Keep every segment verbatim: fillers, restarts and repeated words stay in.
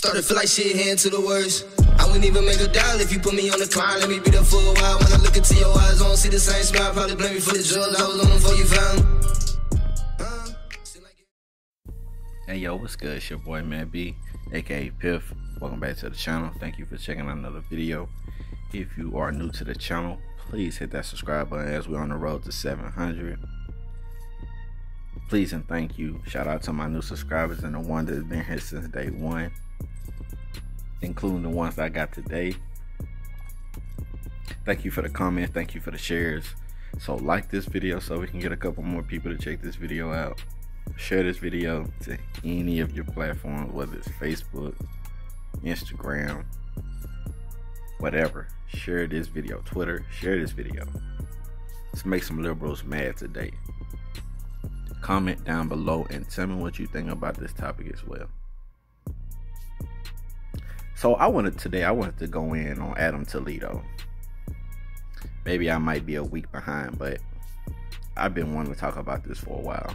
Started to feel like shit, hand to the worst. I wouldn't even make a dollar if you put me on the climb. Let me be there for a while. When I look into your eyes, I don't see the same smile. Probably blame me for the drugs I was on before you found me. Hey yo, what's good? It's your boy Man B, aka Piff. Welcome back to the channel. Thank you for checking out another video. If you are new to the channel, please hit that subscribe button as we're on the road to seven hundred. Please and thank you. Shout out to my new subscribers and the one that's been here since day one, including the ones I got today. Thank you for the comments. Thank you for the shares. So like this video so we can get a couple more people to check this video out. Share this video to any of your platforms, whether it's Facebook, Instagram, whatever. Share this video, Twitter, share this video. Let's make some liberals mad today. Comment down below and tell me what you think about this topic as well. So I wanted today, I wanted to go in on Adam Toledo. Maybe I might be a week behind, but I've been wanting to talk about this for a while.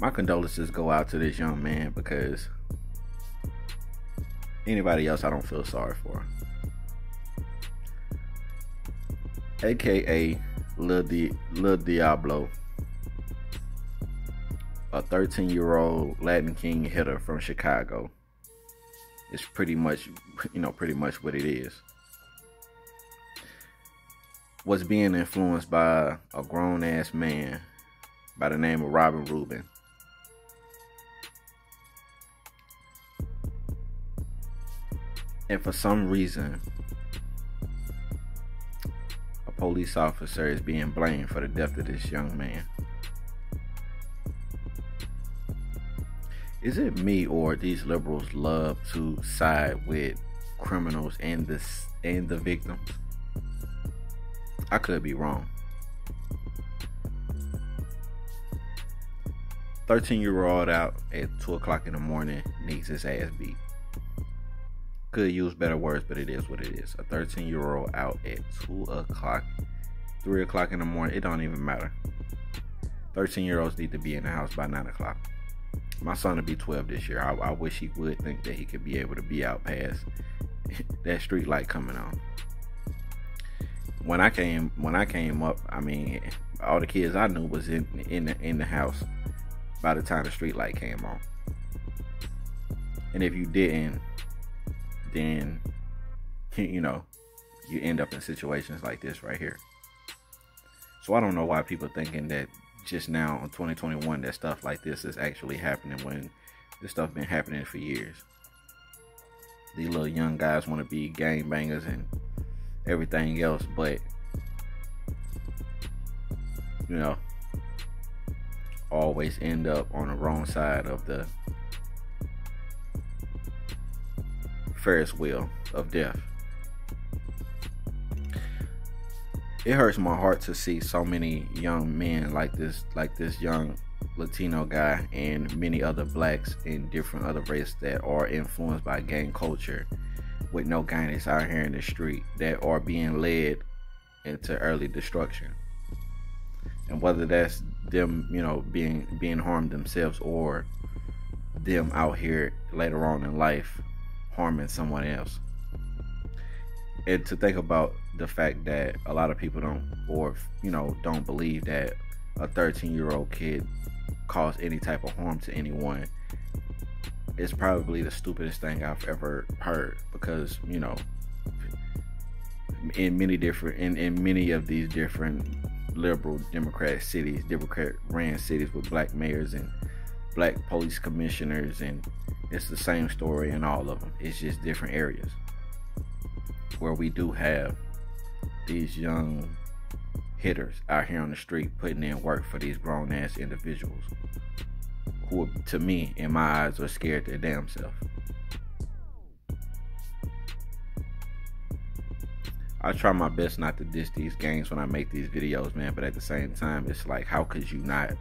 My condolences go out to this young man, because anybody else I don't feel sorry for. A K A Lil, Di Lil Diablo, a thirteen year old Latin King hitter from Chicago. It's pretty much, you know, pretty much what it is. Was being influenced by a grown ass man by the name of Ruben Roman. And for some reason, a police officer is being blamed for the death of this young man. Is it me, or these liberals love to side with criminals and the, and the victims? I could be wrong. thirteen year old out at two o'clock in the morning needs his ass beat. Could use better words, but it is what it is. A thirteen year old out at two o'clock, three o'clock in the morning, it don't even matter. thirteen year olds need to be in the house by nine o'clock. My son will be twelve this year. I, I wish he would think that he could be able to be out past that street light coming on. When I came, when I came up, I mean, all the kids I knew was in in the, in the house by the time the street light came on. And if you didn't, then, you know, you end up in situations like this right here. So I don't know why people thinking that just now in twenty twenty-one that stuff like this is actually happening, when this stuff been happening for years. These little young guys want to be gangbangers and everything else, but, you know, always end up on the wrong side of the Ferris wheel of death. It hurts my heart to see so many young men like this, like this young Latino guy, and many other blacks and different other races that are influenced by gang culture with no guidance out here in the street, that are being led into early destruction. And whether that's them, you know, being being harmed themselves, or them out here later on in life harming someone else. And to think about the fact that a lot of people don't, or you know, don't believe that a thirteen year old kid caused any type of harm to anyone is probably the stupidest thing I've ever heard. Because, you know, in many different in, in many of these different liberal Democrat cities, Democrat ran cities with black mayors and black police commissioners, and it's the same story in all of them. It's just different areas where we do have these young hitters out here on the street putting in work for these grown ass individuals who, to me, in my eyes, are scared their damn self. I try my best not to diss these gangs when I make these videos, man, but at the same time, it's like, how could you not?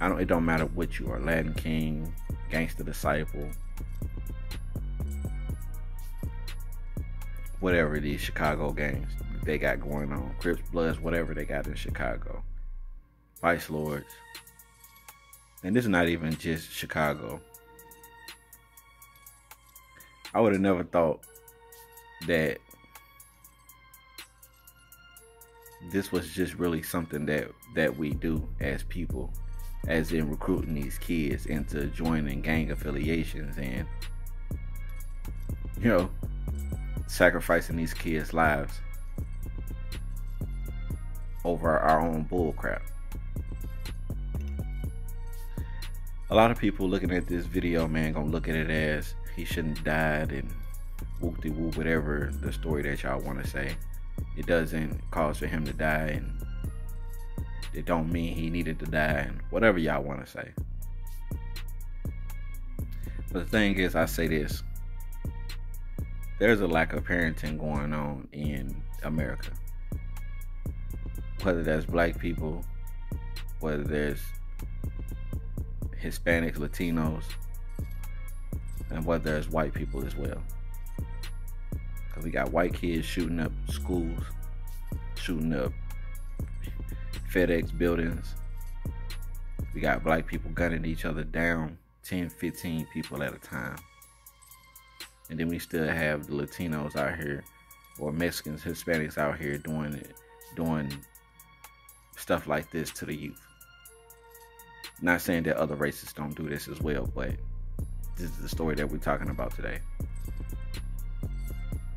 I don't, it don't matter what you are, Latin King, Gangster Disciple, whatever these Chicago gangs they got going on, Crips, Bloods, whatever they got in Chicago, Vice Lords. And this is not even just Chicago. I would have never thought that this was just really something that that we do as people, as in recruiting these kids into joining gang affiliations and, you know, sacrificing these kids' lives over our own bull crap. A lot of people looking at this video, man, gonna look at it as he shouldn't have died and whoop-de-whoop, -whoop, whatever the story that y'all want to say. It doesn't cause for him to die, and it don't mean he needed to die, and whatever y'all want to say. But the thing is, I say this: there's a lack of parenting going on in America. Whether that's black people, whether there's Hispanics, Latinos, and whether there's white people as well. Because we got white kids shooting up schools, shooting up FedEx buildings. We got black people gunning each other down, ten, fifteen people at a time. And then we still have the Latinos out here, or Mexicans, Hispanics out here doing it, doing stuff like this to the youth. Not saying that other races don't do this as well, but this is the story that we're talking about today.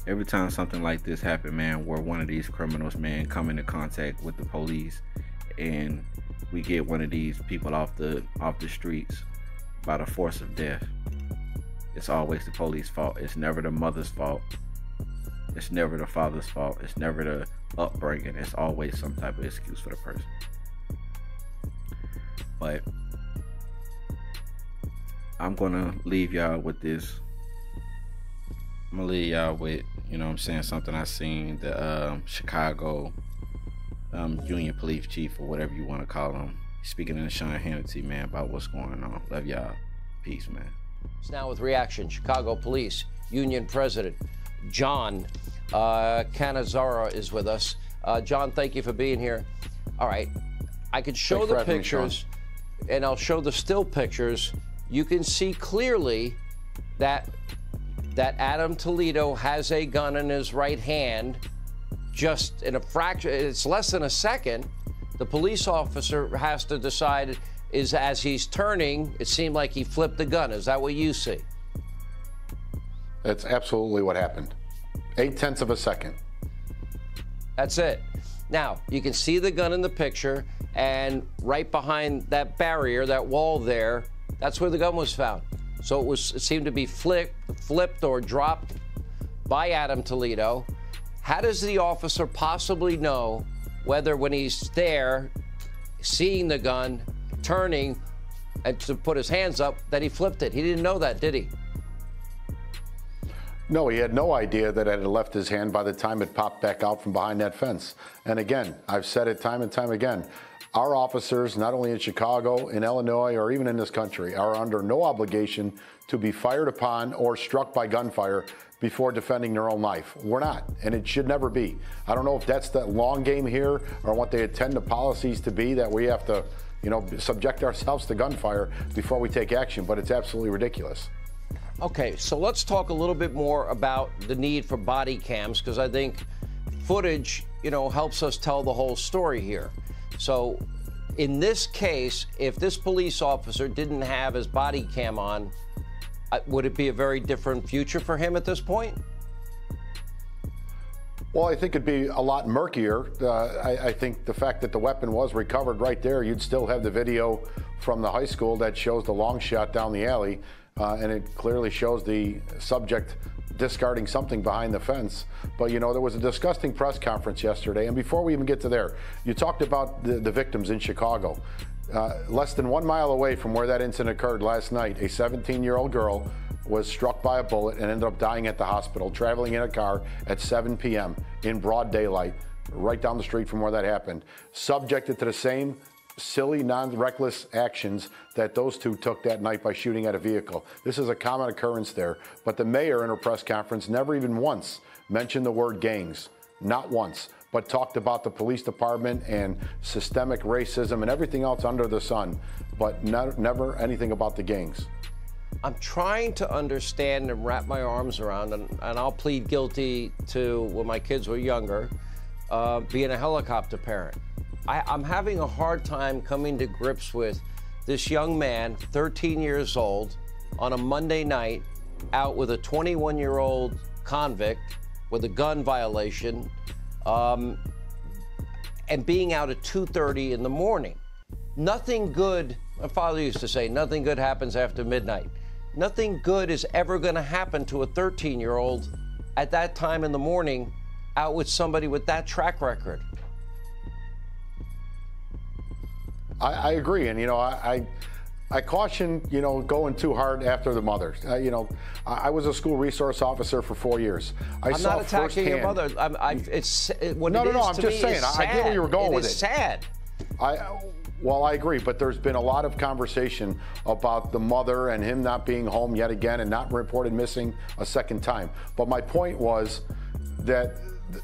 Every time something like this happens, man, where one of these criminals, man, come into contact with the police, and we get one of these people off the off the streets by the force of death, it's always the police's fault. It's never the mother's fault. It's never the father's fault. It's never the upbringing. It's always some type of excuse for the person. But I'm gonna leave y'all with this. I'm gonna leave y'all with, you know what I'm saying, something I seen the um, Chicago um, Union Police Chief, or whatever you wanna call him, speaking to Sean Hannity, man, about what's going on. Love y'all. Peace, man. It's now with reaction, Chicago Police Union President John uh, Canizara is with us. Uh, John, thank you for being here. All right, I could show Thanks the pictures, me, and I'll show the still pictures. You can see clearly that that Adam Toledo has a gun in his right hand. Just in a fraction, it's less than a second. The police officer has to decide. Is as he's turning, it seemed like he flipped the gun. Is that what you see? That's absolutely what happened. Eight-tenths of a second. That's it. Now, you can see the gun in the picture, and right behind that barrier, that wall there, that's where the gun was found. So it, was, it seemed to be flipped, flipped or dropped by Adam Toledo. How does the officer possibly know whether when he's there, seeing the gun, turning and to put his hands up, that he flipped it? He didn't know that, did he? No, he had no idea that it had left his hand by the time it popped back out from behind that fence. And again, I've said it time and time again, our officers, not only in Chicago, in Illinois, or even in this country, are under no obligation to be fired upon or struck by gunfire before defending their own life. We're not, and it should never be. I don't know if that's the long game here or what they intend the policies to be, that we have to, you know, subject ourselves to gunfire before we take action, but it's absolutely ridiculous. Okay, so let's talk a little bit more about the need for body cams, because I think footage, you know, helps us tell the whole story here. So in this case, if this police officer didn't have his body cam on, would it be a very different future for him at this point? Well, I think it'd be a lot murkier. Uh, I, I think the fact that the weapon was recovered right there, you'd still have the video from the high school that shows the long shot down the alley, uh, and it clearly shows the subject discarding something behind the fence. But, you know, there was a disgusting press conference yesterday, and before we even get to there, you talked about the, the victims in Chicago. Uh, less than one mile away from where that incident occurred last night, a seventeen-year-old girl was struck by a bullet and ended up dying at the hospital, traveling in a car at seven P M in broad daylight, right down the street from where that happened, subjected to the same silly, non-reckless actions that those two took that night by shooting at a vehicle. This is a common occurrence there, but the mayor in her press conference never even once mentioned the word gangs, not once, but talked about the police department and systemic racism and everything else under the sun, but never anything about the gangs. I'm trying to understand and wrap my arms around, and, and I'll plead guilty to, when my kids were younger, uh, being a helicopter parent. I, I'm having a hard time coming to grips with this young man, thirteen years old, on a Monday night, out with a twenty-one-year-old convict with a gun violation, um, and being out at two thirty in the morning. Nothing good, my father used to say, nothing good happens after midnight. Nothing good is ever gonna happen to a thirteen-year-old at that time in the morning, out with somebody with that track record. I, I agree, and you know, I, I, I caution, you know, going too hard after the mother. Uh, you know, I, I was a school resource officer for four years. I I'm saw not attacking firsthand. Your mother. I'm, I, it's it, what no, it no, is no. I'm to just saying. I get where you were going it with is it. Sad. I. Well, I agree, but there's been a lot of conversation about the mother and him not being home yet again and not reported missing a second time. But my point was that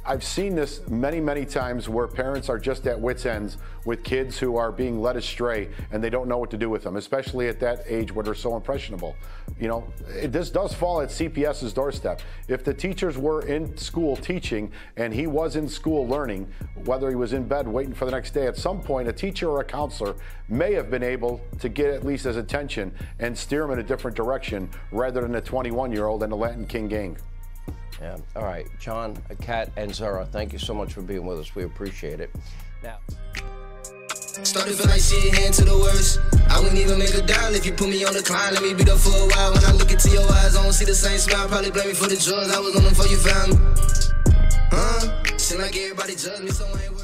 I've seen this many, many times where parents are just at wits' ends with kids who are being led astray and they don't know what to do with them, especially at that age where they're so impressionable. You know, it, this does fall at C P S's doorstep. If the teachers were in school teaching and he was in school learning, whether he was in bed waiting for the next day, at some point a teacher or a counselor may have been able to get at least his attention and steer him in a different direction rather than a twenty-one-year-old and a Latin King gang. Yeah. All right, John, Kat, and Zara, thank you so much for being with us. We appreciate it. Now, started feeling like shit, hand to the worst. I wouldn't even make a dime if you put me on the climb. Let me be there for a while. When I look into your eyes, I don't see the same smile. Probably blame me for the drugs I was on before you found me. Huh? Seem like everybody judged me, so I ain't